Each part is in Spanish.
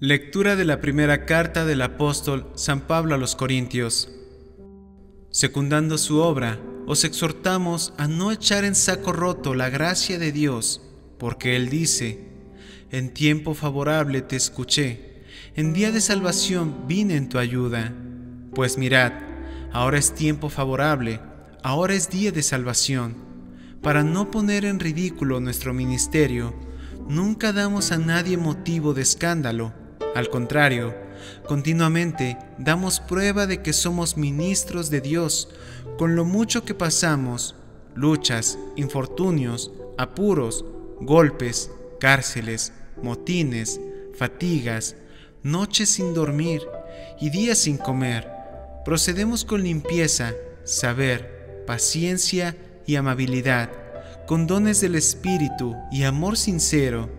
Lectura de la primera carta del apóstol San Pablo a los Corintios. Secundando su obra, os exhortamos a no echar en saco roto la gracia de Dios, porque Él dice: en tiempo favorable te escuché, en día de salvación vine en tu ayuda. Pues mirad, ahora es tiempo favorable, ahora es día de salvación. Para no poner en ridículo nuestro ministerio, nunca damos a nadie motivo de escándalo. Al contrario, continuamente damos prueba de que somos ministros de Dios, con lo mucho que pasamos, luchas, infortunios, apuros, golpes, cárceles, motines, fatigas, noches sin dormir y días sin comer. Procedemos con limpieza, saber, paciencia y amabilidad, con dones del Espíritu y amor sincero,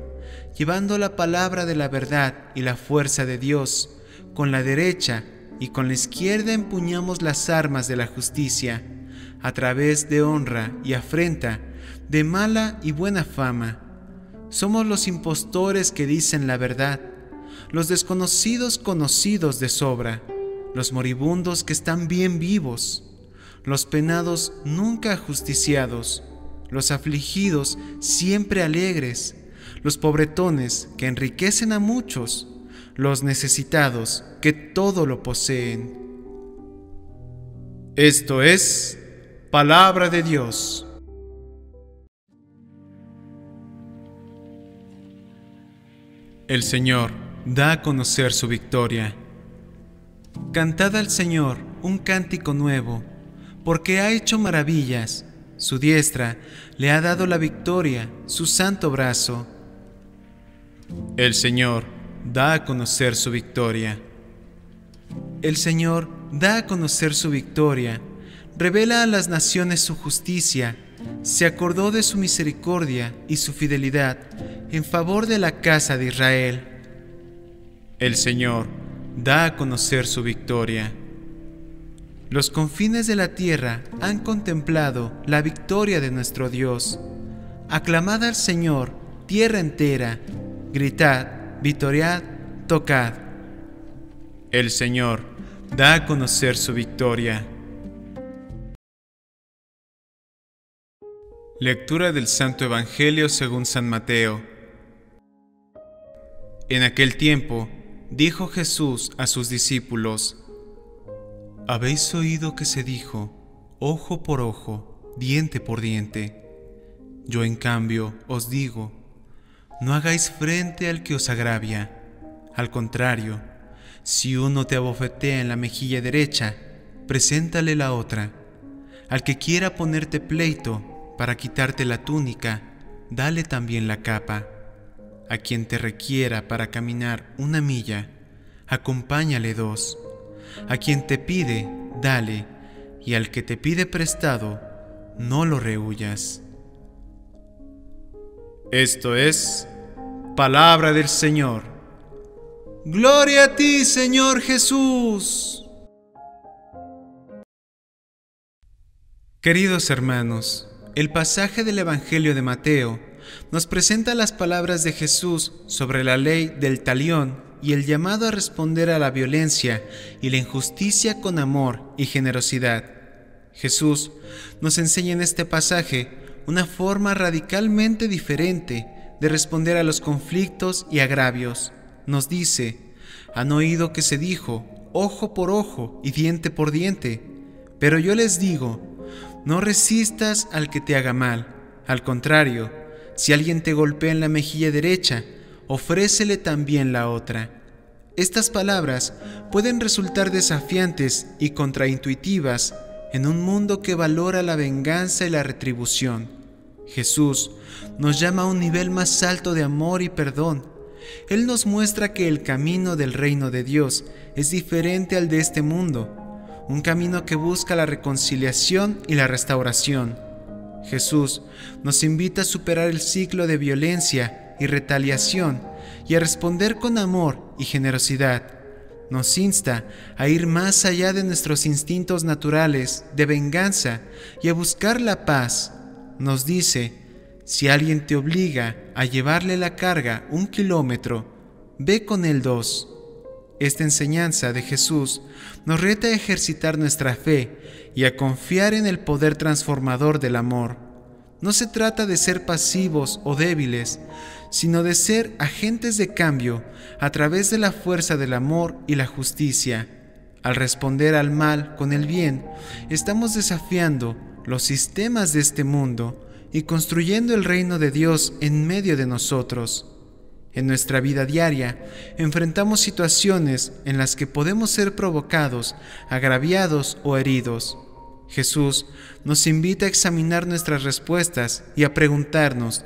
llevando la palabra de la verdad y la fuerza de Dios. Con la derecha y con la izquierda empuñamos las armas de la justicia, a través de honra y afrenta, de mala y buena fama. Somos los impostores que dicen la verdad, los desconocidos conocidos de sobra, los moribundos que están bien vivos, los penados nunca ajusticiados, los afligidos siempre alegres, los pobretones que enriquecen a muchos, los necesitados que todo lo poseen. Esto es Palabra de Dios. El Señor da a conocer su victoria. Cantad al Señor un cántico nuevo, porque ha hecho maravillas. Su diestra le ha dado la victoria, su santo brazo. El Señor da a conocer su victoria. El Señor da a conocer su victoria. Revela a las naciones su justicia. Se acordó de su misericordia y su fidelidad en favor de la casa de Israel. El Señor da a conocer su victoria. Los confines de la tierra han contemplado la victoria de nuestro Dios. Aclamad al Señor, tierra entera. Gritad, vitoread, tocad. El Señor da a conocer su victoria. Lectura del Santo Evangelio según San Mateo. En aquel tiempo, dijo Jesús a sus discípulos: habéis oído que se dijo, ojo por ojo, diente por diente. Yo en cambio os digo, no hagáis frente al que os agravia. Al contrario, si uno te abofetea en la mejilla derecha, preséntale la otra. Al que quiera ponerte pleito para quitarte la túnica, dale también la capa. A quien te requiera para caminar 1 milla, acompáñale 2. A quien te pide, dale, y al que te pide prestado, no lo rehuyas. Esto es Palabra del Señor. ¡Gloria a ti, Señor Jesús! Queridos hermanos, el pasaje del Evangelio de Mateo nos presenta las palabras de Jesús sobre la ley del talión y el llamado a responder a la violencia y la injusticia con amor y generosidad. Jesús nos enseña en este pasaje una forma radicalmente diferente de responder a los conflictos y agravios. Nos dice: han oído que se dijo, ojo por ojo y diente por diente, pero yo les digo, no resistas al que te haga mal. Al contrario, si alguien te golpea en la mejilla derecha, ofrécele también la otra. Estas palabras pueden resultar desafiantes y contraintuitivas en un mundo que valora la venganza y la retribución. Jesús nos llama a un nivel más alto de amor y perdón. Él nos muestra que el camino del reino de Dios es diferente al de este mundo, un camino que busca la reconciliación y la restauración. Jesús nos invita a superar el ciclo de violencia y retaliación y a responder con amor y generosidad. Nos insta a ir más allá de nuestros instintos naturales de venganza y a buscar la paz. Nos dice: si alguien te obliga a llevarle la carga 1 kilómetro, Ve con el 2. Esta enseñanza de Jesús nos reta a ejercitar nuestra fe y a confiar en el poder transformador del amor. No se trata de ser pasivos o débiles, sino de ser agentes de cambio a través de la fuerza del amor y la justicia. Al responder al mal con el bien, estamos desafiando los sistemas de este mundo y construyendo el reino de Dios en medio de nosotros. En nuestra vida diaria, enfrentamos situaciones en las que podemos ser provocados, agraviados o heridos. Jesús nos invita a examinar nuestras respuestas y a preguntarnos,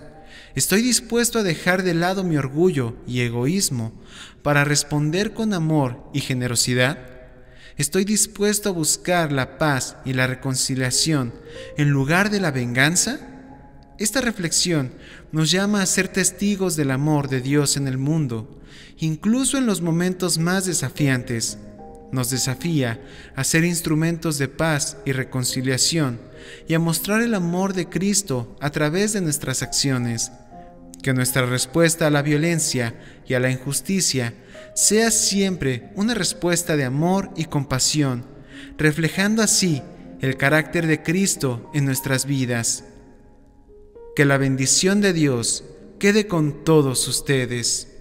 ¿estoy dispuesto a dejar de lado mi orgullo y egoísmo para responder con amor y generosidad? ¿Estoy dispuesto a buscar la paz y la reconciliación en lugar de la venganza? Esta reflexión nos llama a ser testigos del amor de Dios en el mundo, incluso en los momentos más desafiantes. Nos desafía a ser instrumentos de paz y reconciliación y a mostrar el amor de Cristo a través de nuestras acciones. Que nuestra respuesta a la violencia y a la injusticia sea siempre una respuesta de amor y compasión, reflejando así el carácter de Cristo en nuestras vidas. Que la bendición de Dios quede con todos ustedes.